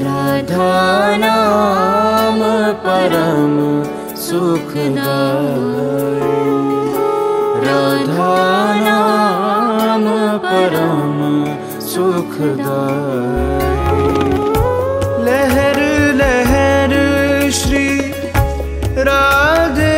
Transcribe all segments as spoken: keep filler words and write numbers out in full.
राधा नाम परम सुखदाय, राधा नाम परम सुखदाय। लहर लहर श्री राधे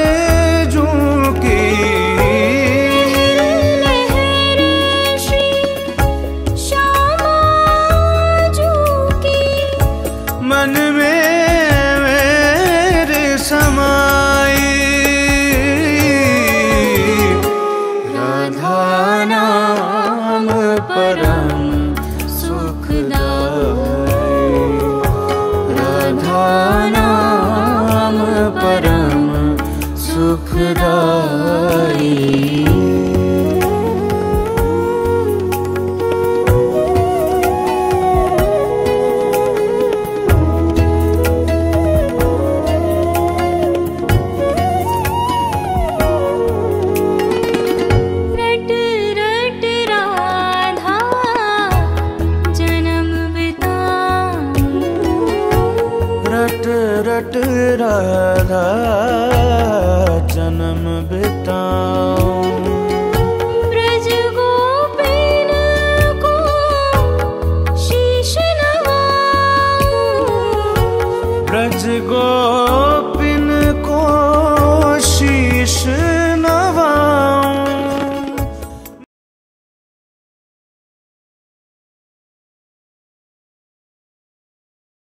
मन में मेरे समाई। राधा नाम परम सुखदाई, राधा नाम परम सुखदाई। रट राधा जन्म बिताऊं, ब्रज गोपिन को शीश नवाऊं, ब्रज गो